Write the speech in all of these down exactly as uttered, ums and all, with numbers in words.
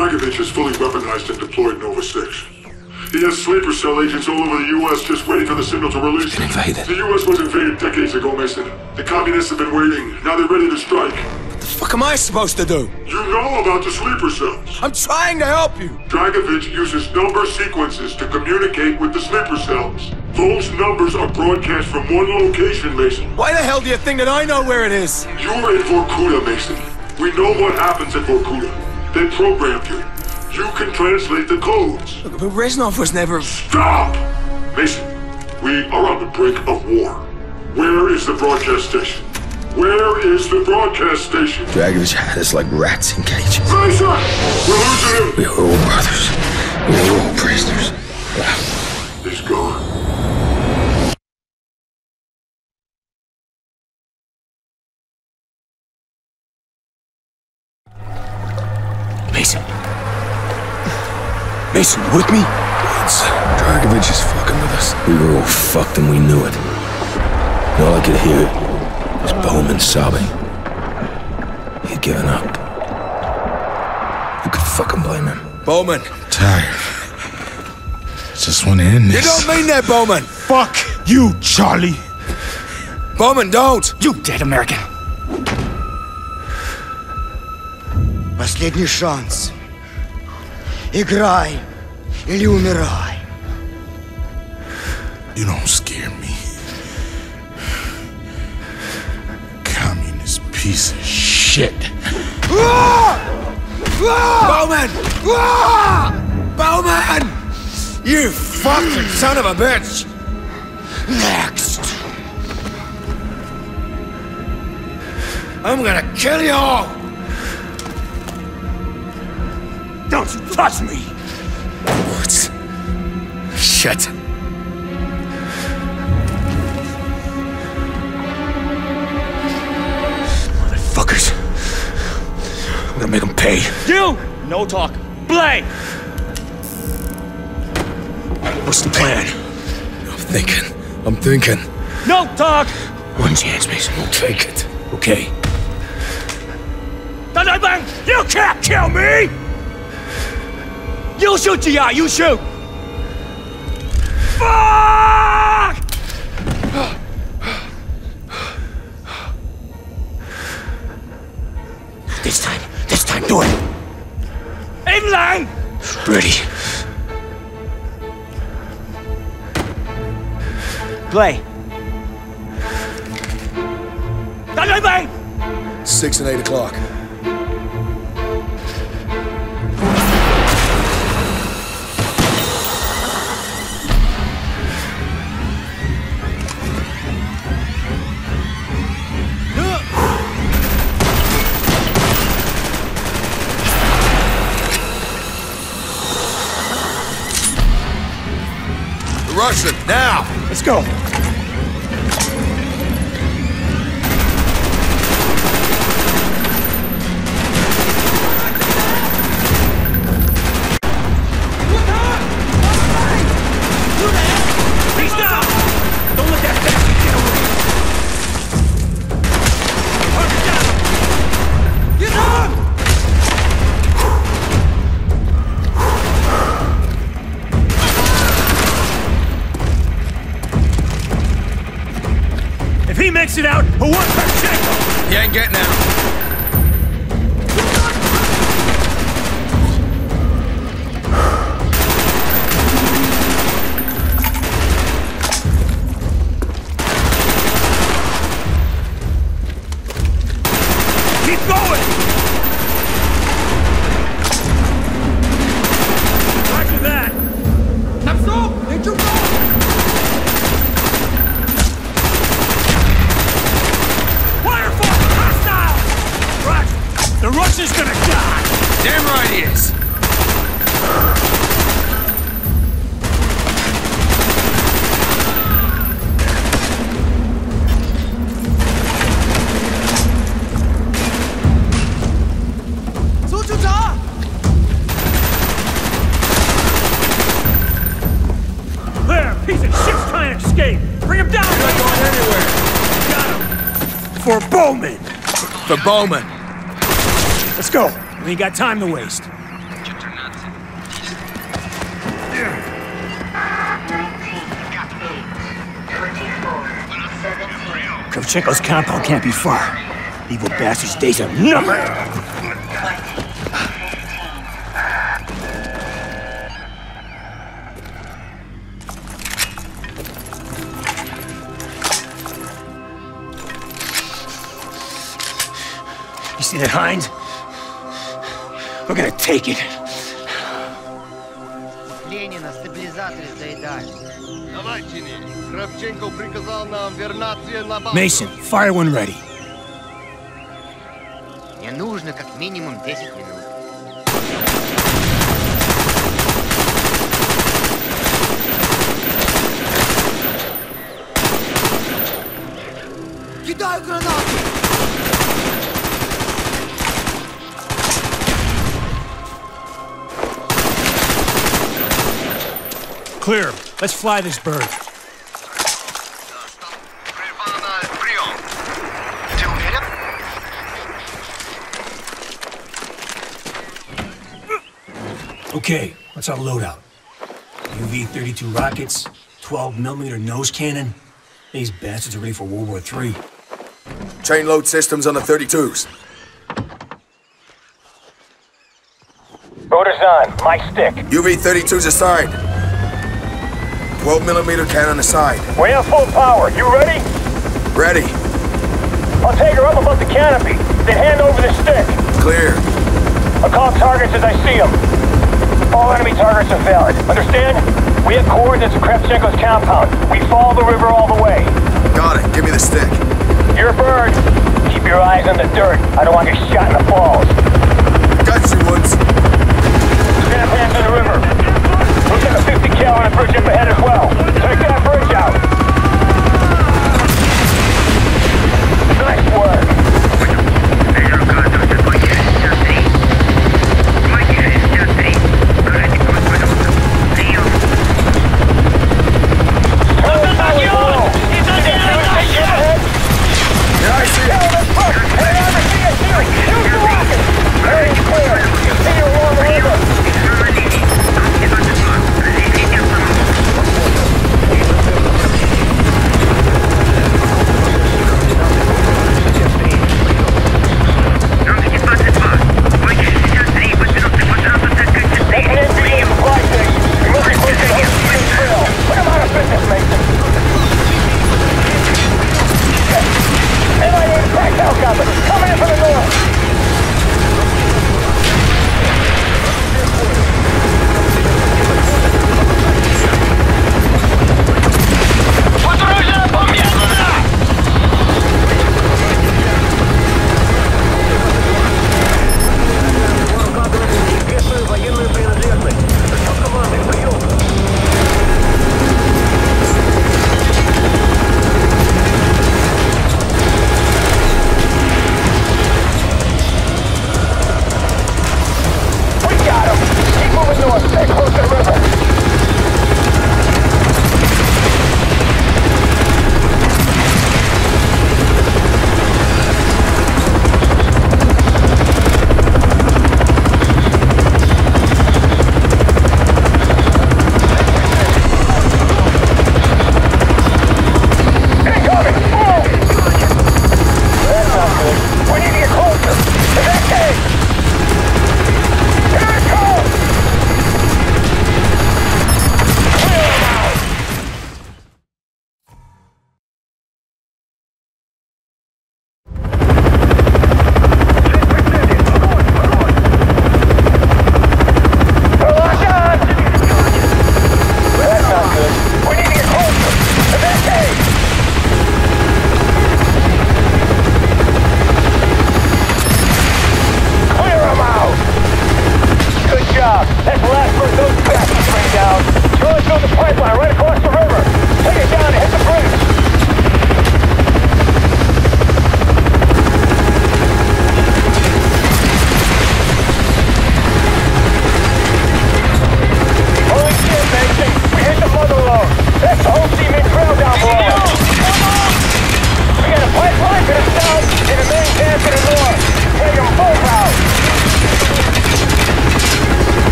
Dragovich is fully weaponized and deployed Nova six. He has sleeper cell agents all over the U S just waiting for the signal to release it. Invaded. The U S was invaded decades ago, Mason. The communists have been waiting. Now they're ready to strike. What the fuck am I supposed to do? You know about the sleeper cells. I'm trying to help you. Dragovich uses number sequences to communicate with the sleeper cells. Those numbers are broadcast from one location, Mason. Why the hell do you think that I know where it is? You're in Vorkuta, Mason. We know what happens at Vorkuta. They programmed you. You can translate the codes. But Reznov was never... Stop! Mason, we are on the brink of war. Where is the broadcast station? Where is the broadcast station? Dragovich had us like rats in cages. Mason! We're losing him! We are all brothers. We are all prisoners. He's gone. Mason. Mason, you with me? It's... Dragovich is fucking with us. We were all fucked and we knew it. And all I could hear was Bowman sobbing. He had given up. Who could fucking blame him? Bowman! I'm tired. I just want to end this. You don't mean that, Bowman! Fuck you, Charlie! Bowman, don't! You dead American! Последний шанс. Играй или умирай. You don't scare me. Communist piece of shit. Bowman! Bowman! You fucking son of a bitch! Next! I'm gonna kill you all! Don't you touch me! What? Shit! Motherfuckers! I'm gonna make them pay. You! No talk. Play! What's the plan? I'm thinking. I'm thinking. No talk! One chance, Mason. We'll take it. Okay. You can't kill me! You shoot, G I! You shoot! Fuck! This time, this time, do it! Aim line! Ready. Play. Six and eight o'clock. Rush it now! Let's go! It out, who wants Kravchenko? He ain't getting out. For Bowman! Let's go! We ain't got time to waste. Kravchenko's compound can't be far. Evil bastard's days are numbered! You see that hind? We're gonna take it. Mason, fire one ready. Мне нужно как минимум десять минут. Кидаю гранату! Clear. Let's fly this bird. Okay, what's our loadout? U V thirty-two rockets, twelve millimeter nose cannon. These bastards are ready for World War Three. Chain load systems on the thirty-twos. Order's on. My stick. U V thirty-twos assigned. twelve millimeter cannon aside. We're in full power. You ready? Ready. I'll take her up above the canopy. Then hand over the stick. Clear. I'll call targets as I see them. All enemy targets are valid. Understand? We have coordinates of Kravchenko's compound. We follow the river all the way. Got it. Give me the stick. You're a bird. Keep your eyes on the dirt. I don't want to get shot in the balls. Got you, Woods. We're gonna pass through the river. We've got a fifty cal on a bridge up ahead as well. Take that bridge out. Nice work. Yeah, I see it. Hey, I see it. See it. Shoot the rocket. Very clear. See you along the river.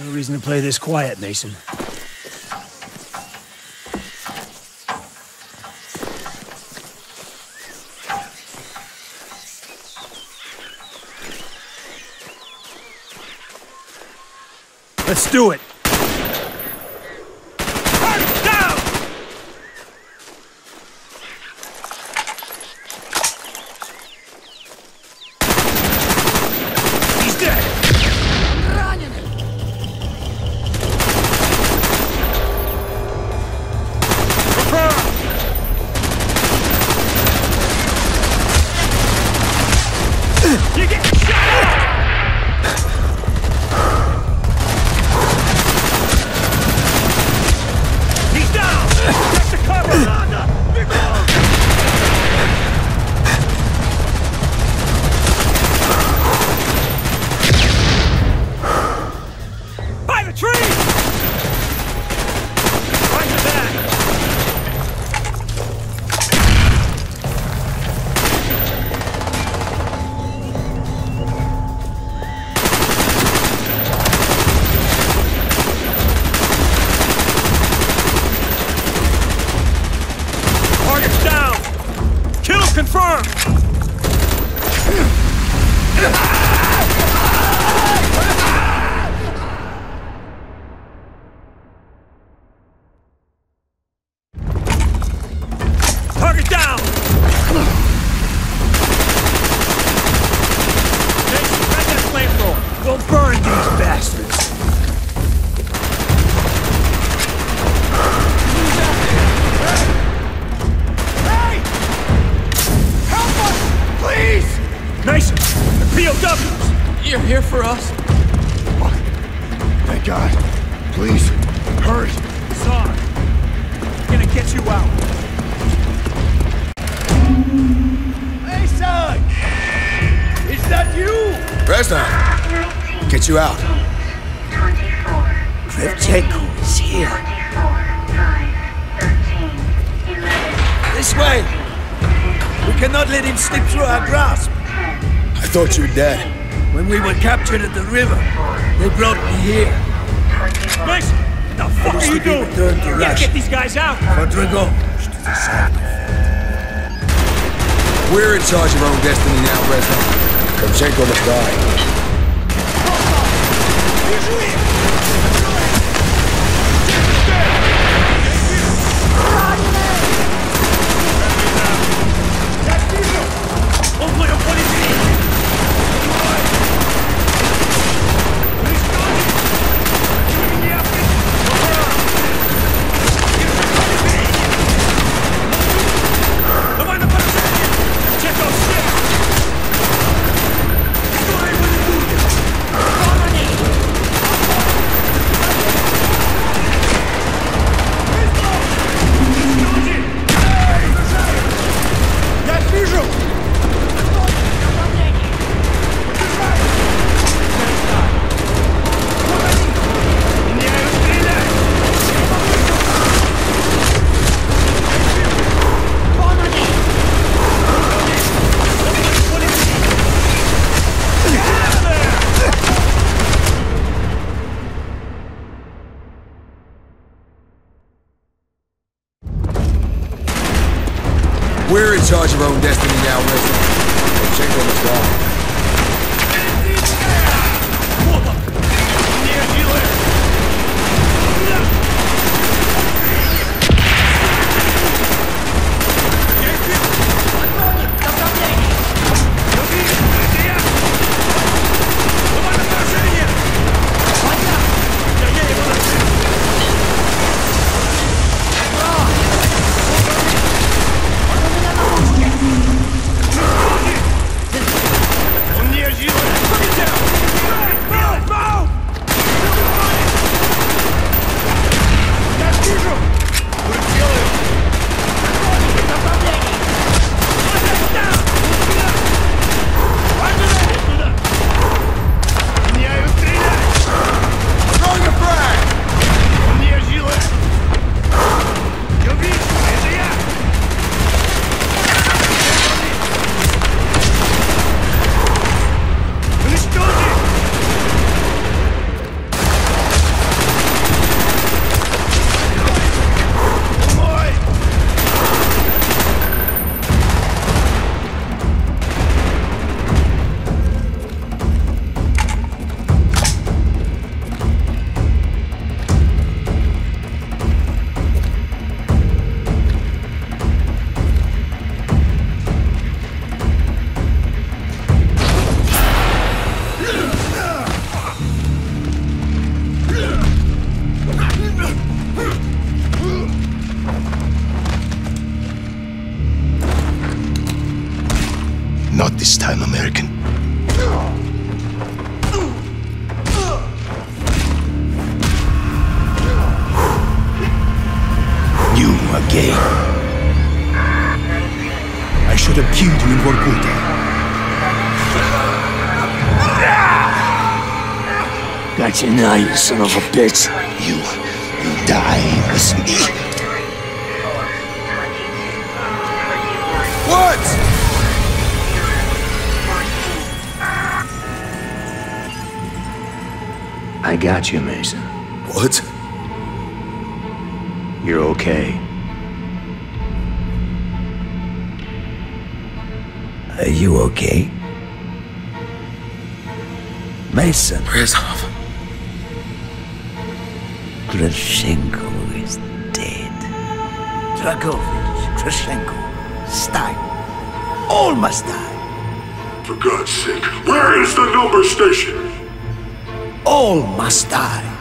No reason to play this quiet, Mason. Let's do it! You out. Kravchenko is here. This way! We cannot let him slip through our grasp. I thought you were dead. When we were captured at the river, they brought me here. Mason! What the fuck are you doing? You gotta get these guys out! For Dragovich to decide. We're in charge of our own destiny now, Reznov. Kravchenko must die. Charge your own destiny now, Mason. Check on the wall. day. I should have killed you in Vorkuta. Got you now, you son of a bitch. You, you die with me. What? I got you, Mason. What? You're okay. Are you okay? Mason. Reznov. Kravchenko is dead. Dragovich, Kravchenko, Stein. All must die. For God's sake, where is the number station? All must die.